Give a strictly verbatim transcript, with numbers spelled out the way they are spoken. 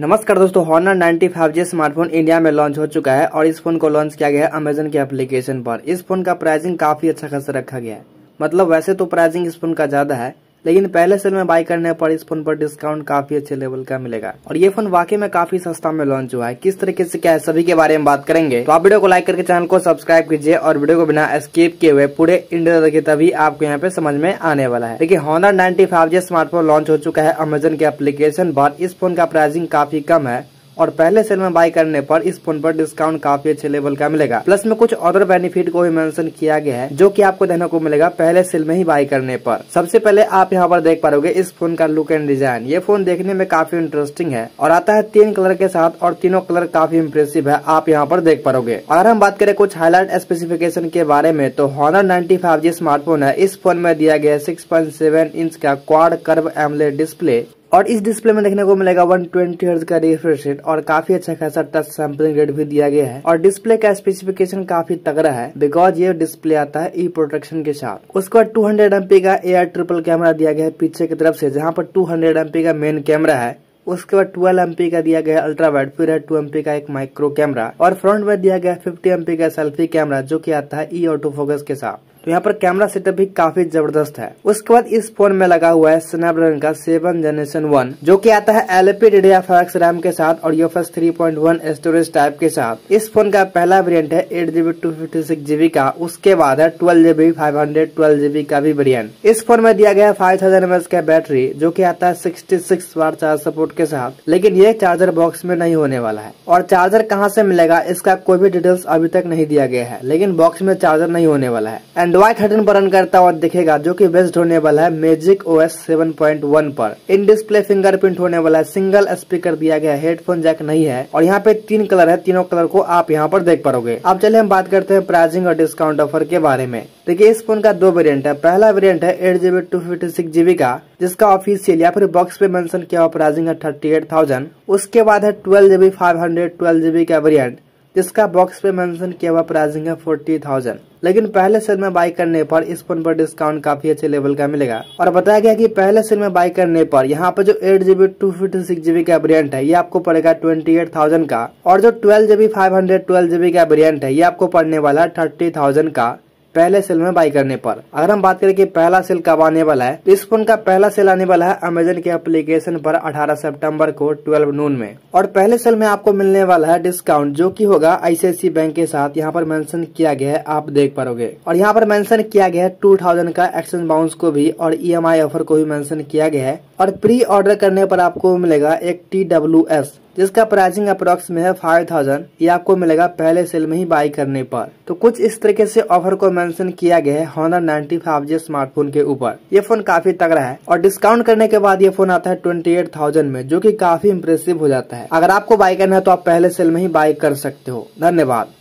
नमस्कार दोस्तों, Honor ninety five G smartphone India में लॉन्च हो चुका है और इस फोन को लॉन्च किया गया है अमेजन के एप्लीकेशन पर। इस फोन का प्राइसिंग काफी अच्छा खासा रखा गया है। मतलब वैसे तो प्राइसिंग इस फोन का ज्यादा है, लेकिन पहले सेल में बाय करने पर इस फोन पर डिस्काउंट काफी अच्छे लेवल का मिलेगा। और ये फोन वाकई में काफी सस्ता में लॉन्च हुआ है। किस तरीके से क्या है सभी के बारे में बात करेंगे, तो आप वीडियो को लाइक करके चैनल को सब्सक्राइब कीजिए और वीडियो को बिना स्किप किए हुए पूरे इंडिया देखिए, तभी आपको यहाँ पे समझ में आने वाला है। देखिए, Honor ninety five G smartphone launch हो चुका है अमेजन के एप्लीकेशन पर। इस फोन का प्राइसिंग काफी कम है और पहले सेल में बाय करने पर इस फोन पर डिस्काउंट काफी अच्छे लेवल का मिलेगा। प्लस में कुछ और बेनिफिट को भी मेंशन किया गया है जो कि आपको देखने को मिलेगा पहले सेल में ही बाय करने पर। सबसे पहले आप यहाँ पर देख पाओगे इस फोन का लुक एंड डिजाइन। ये फोन देखने में काफी इंटरेस्टिंग है और आता है तीन कलर के साथ और तीनों कलर काफी इम्प्रेसिव है, आप यहाँ पर देख पाओगे। अगर हम बात करें कुछ हाईलाइट स्पेसिफिकेशन के बारे में, तो Honor ninety five G smartphone है। इस फोन में दिया गया सिक्स पॉइंट सेवन इंच का क्वाड कर्व एमोलेड डिस्प्ले और इस डिस्प्ले में देखने को मिलेगा वन ट्वेंटी हर्ट्ज का रिफ्रेश रेट और काफी अच्छा खासा टच सैम्पलिंग रेट भी दिया गया है। और डिस्प्ले का स्पेसिफिकेशन काफी तगड़ा है बिकॉज ये डिस्प्ले आता है ई प्रोटेक्शन के साथ। उसके बाद टू हंड्रेड एमपी का एआर ट्रिपल कैमरा दिया गया है पीछे की तरफ से, जहाँ पर टू हंड्रेड एमपी का मेन कैमरा है। उसके बाद ट्वेल्व एमपी का दिया गया अल्ट्रा वाइड, फिर है टू एमपी का एक माइक्रो कैमरा और फ्रंट में दिया गया फिफ्टी एमपी का सेल्फी कैमरा जो कि आता है ई ऑटो फोकस के साथ। तो यहाँ पर कैमरा सेटअप भी काफी जबरदस्त है। उसके बाद इस फोन में लगा हुआ है स्नैपड्रैगन का सेवन जनरेशन वन जो कि आता है L P D D R five X RAM के साथ और UFS three point one storage type के साथ। इस फोन का पहला वेरिएंट है eight GB two fifty six GB का, उसके बाद है twelve GB five hundred twelve GB का भी वेरिएंट। इस फोन में दिया गया है फाइव थाउजेंड एम एच का बैटरी जो की आता है sixty six watt charge support के साथ, लेकिन ये चार्जर बॉक्स में नहीं होने वाला है। और चार्जर कहाँ से मिलेगा इसका कोई भी डिटेल्स अभी तक नहीं दिया गया है, लेकिन बॉक्स में चार्जर नहीं होने वाला है। एंड्रॉइड थर्टीन पर रन करता हुआ दिखेगा जो कि बेस्ड होने वाला है Magic OS seven point one पर। इन डिस्प्ले फिंगरप्रिंट होने वाला है, सिंगल स्पीकर दिया गया है, हेडफोन जैक नहीं है और यहाँ पे तीन कलर है, तीनों कलर को आप यहाँ पर देख पाओगे। अब चलिए हम बात करते हैं प्राइसिंग और डिस्काउंट ऑफर के बारे में। देखिए, इस फोन का दो वेरिएंट है। पहला वेरिएंट है eight GB two fifty six GB का, जिसका ऑफिशियल या फिर बॉक्स पे मेंशन किया हुआ प्राइसिंग है थर्टी एट थाउजेंड। उसके बाद है twelve GB five hundred twelve GB का वेरिएंट, जिसका बॉक्स पे मेंशन किया हुआ प्राइसिंग है फोर्टी थाउजेंड, लेकिन पहले सेल में बाय करने पर इस फोन पर डिस्काउंट काफी अच्छे लेवल का मिलेगा। और बताया गया कि पहले सेल में बाय करने पर यहाँ पर जो eight GB two fifty six GB का वेरिएंट है ये आपको पड़ेगा ट्वेंटी एट थाउजेंड का, और जो twelve GB five hundred twelve GB का वेरिएंट है ये आपको पड़ने वाला है थर्टी थाउजेंड का पहले सेल में बाय करने पर। अगर हम बात करें कि पहला सेल कब आने वाला है, तो इस फोन का पहला सेल आने वाला है अमेजन के एप्लीकेशन पर अठारह सितंबर को ट्वेल्व नून में। और पहले सेल में आपको मिलने वाला है डिस्काउंट जो कि होगा आई सी आई सी आई बैंक के साथ। यहाँ पर मेंशन किया गया है, आप देख पाओगे। और यहाँ पर मेंशन किया गया है टू थाउजेंड का एक्सचेंज बाउंस को भी और ई एम आई ऑफर को भी मेंशन किया गया है। और प्री ऑर्डर करने पर आपको मिलेगा एक टी डब्ल्यू एस, जिसका प्राइसिंग अप्रोक्स में है फाइव थाउजेंड। ये आपको मिलेगा पहले सेल में ही बाय करने पर। तो कुछ इस तरीके से ऑफर को मेंशन किया गया है Honor ninety five G smartphone के ऊपर। ये फोन काफी तगड़ा है और डिस्काउंट करने के बाद ये फोन आता है ट्वेंटी एट थाउजेंड में, जो कि काफी इम्प्रेसिव हो जाता है। अगर आपको बाय करना है तो आप पहले सेल में ही बाय कर सकते हो। धन्यवाद।